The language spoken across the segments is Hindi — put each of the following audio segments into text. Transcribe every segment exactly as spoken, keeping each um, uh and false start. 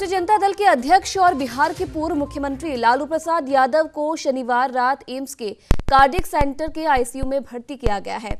राष्ट्रीय जनता दल के अध्यक्ष और बिहार के पूर्व मुख्यमंत्री लालू प्रसाद यादव को शनिवार रात एम्स के कार्डियक सेंटर के आईसीयू में भर्ती किया गया है।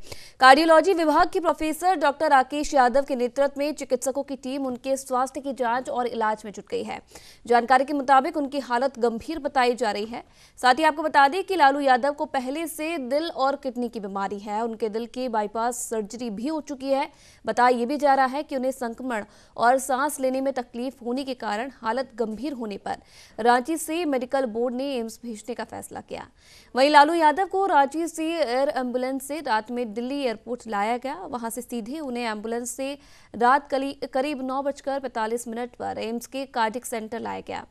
कार्डियोलॉजी विभाग के प्रोफेसर डॉक्टर राकेश यादव के नेतृत्व में चिकित्सकों की टीम उनके स्वास्थ्य की जांच और इलाज में जुट गई है। जानकारी के मुताबिक उनकी हालत गंभीर बताई जा रही है। साथ ही आपको बता दें कि लालू यादव को पहले से दिल और किडनी की बीमारी है। उनके दिल की बाईपास सर्जरी भी हो चुकी है। बताया ये भी जा रहा है कि उन्हें संक्रमण और सांस लेने में तकलीफ होने के कारण हालत गंभीर होने पर रांची से मेडिकल बोर्ड ने एम्स भेजने का फैसला किया। वहीं लालू यादव को रांची से एयर एम्बुलेंस से रात में दिल्ली एयरपोर्ट लाया गया। वहां से सीधे उन्हें एम्बुलेंस से रात करीब नौ बजकर पैंतालीस मिनट पर एम्स के कार्डियक सेंटर लाया गया।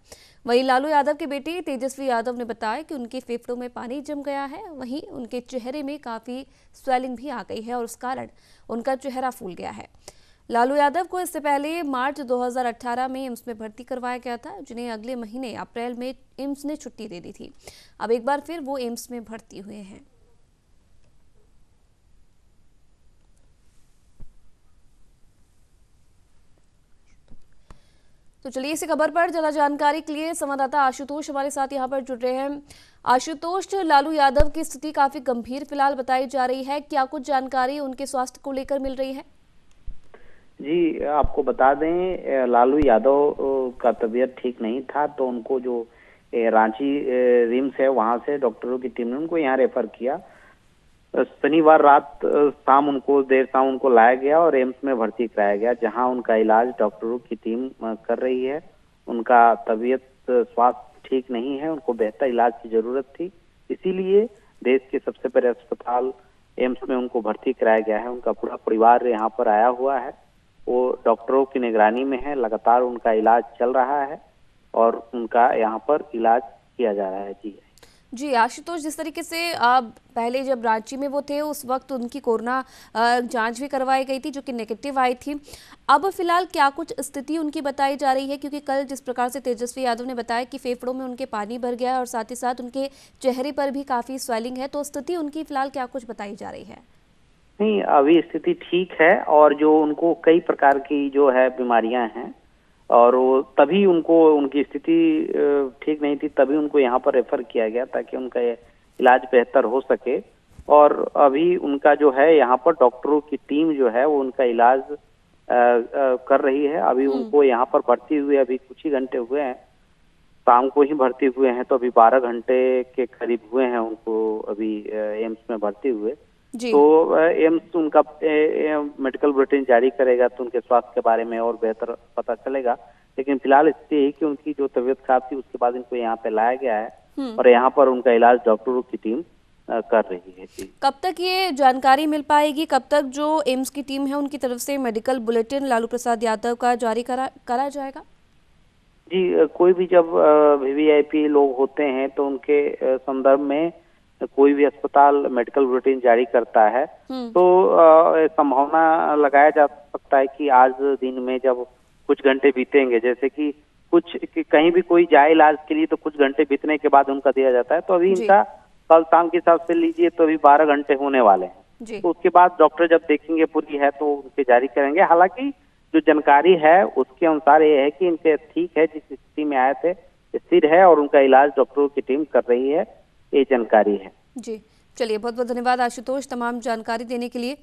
वहीं लालू यादव के बेटे तेजस्वी यादव ने बताया कि उनके फेफड़ों में पानी जम गया है, वहीं उनके चेहरे में काफी स्वेलिंग भी आ गई है और उस कारण उनका चेहरा फूल गया है। लालू यादव को इससे पहले मार्च दो हज़ार अठारह में एम्स में भर्ती करवाया गया था, जिन्हें अगले महीने अप्रैल में एम्स ने छुट्टी दे दी थी। अब एक बार फिर वो एम्स में भर्ती हुए हैं। तो चलिए इसी खबर पर जरा जानकारी के लिए संवाददाता आशुतोष हमारे साथ यहाँ पर जुड़ रहे हैं। आशुतोष, लालू यादव की स्थिति काफी गंभीर फिलहाल बताई जा रही है, क्या कुछ जानकारी उनके स्वास्थ्य को लेकर मिल रही है? जी, आपको बता दें लालू यादव का तबीयत ठीक नहीं था, तो उनको जो रांची रिम्स है वहां से डॉक्टरों की टीम ने उनको यहाँ रेफर किया। शनिवार रात शाम उनको देर शाम उनको लाया गया और एम्स में भर्ती कराया गया, जहां उनका इलाज डॉक्टरों की टीम कर रही है। उनका तबीयत स्वास्थ्य ठीक नहीं है, उनको बेहतर इलाज की जरूरत थी, इसीलिए देश के सबसे बड़े अस्पताल एम्स में उनको भर्ती कराया गया है। उनका पूरा परिवार यहाँ पर आया हुआ है, वो डॉक्टरों की निगरानी में है, लगातार उनका इलाज चल रहा है और उनका यहाँ पर इलाज किया जा रहा है। जी जी आशुतोष, जिस तरीके से आप पहले जब रांची में वो थे उस वक्त उनकी कोरोना जांच भी करवाई गई थी जो कि नेगेटिव आई थी। अब फिलहाल क्या कुछ स्थिति उनकी बताई जा रही है, क्योंकि कल जिस प्रकार से तेजस्वी यादव ने बताया कि फेफड़ों में उनके पानी भर गया और साथ ही साथ उनके चेहरे पर भी काफ़ी स्वेलिंग है, तो स्थिति उनकी फिलहाल क्या कुछ बताई जा रही है? नहीं, अभी स्थिति ठीक है और जो उनको कई प्रकार की जो है बीमारियां हैं और वो तभी उनको उनकी स्थिति ठीक नहीं थी, तभी उनको यहाँ पर रेफर किया गया ताकि उनका इलाज बेहतर हो सके। और अभी उनका जो है यहाँ पर डॉक्टरों की टीम जो है वो उनका इलाज आ, आ, कर रही है। अभी उनको यहाँ पर भर्ती हुए अभी कुछ ही घंटे हुए हैं, शाम को ही भर्ती हुए हैं, तो अभी बारह घंटे के करीब हुए हैं उनको अभी एम्स में भर्ती हुए। तो एम्स उनका मेडिकल बुलेटिन जारी करेगा तो उनके स्वास्थ्य के बारे में और बेहतर पता चलेगा। लेकिन फिलहाल स्थिति है कि उनकी जो तबीयत खराब थी उसके बाद इनको यहाँ पे लाया गया है और यहाँ पर उनका इलाज डॉक्टरों की टीम कर रही है। जी, कब तक ये जानकारी मिल पाएगी, कब तक जो एम्स की टीम है उनकी तरफ से मेडिकल बुलेटिन लालू प्रसाद यादव का जारी करा करा जाएगा? जी, कोई भी जब वीवीआईपी लोग होते हैं तो उनके संदर्भ में कोई भी अस्पताल मेडिकल बुलेटिन जारी करता है, तो संभावना लगाया जा सकता है कि आज दिन में जब कुछ घंटे बीतेंगे, जैसे कि कुछ कि कहीं भी कोई जाए इलाज के लिए तो कुछ घंटे बीतने के बाद उनका दिया जाता है, तो अभी इनका कल शाम के हिसाब से लीजिए तो अभी बारह घंटे होने वाले हैं, तो उसके बाद डॉक्टर जब देखेंगे पूरी है तो उनके जारी करेंगे। हालांकि जो जानकारी है उसके अनुसार ये है कि इनके ठीक है, जिस स्थिति में आए थे स्थिर है और उनका इलाज डॉक्टरों की टीम कर रही है, ये जानकारी है। जी, चलिए बहुत बहुत धन्यवाद आशुतोष तमाम जानकारी देने के लिए।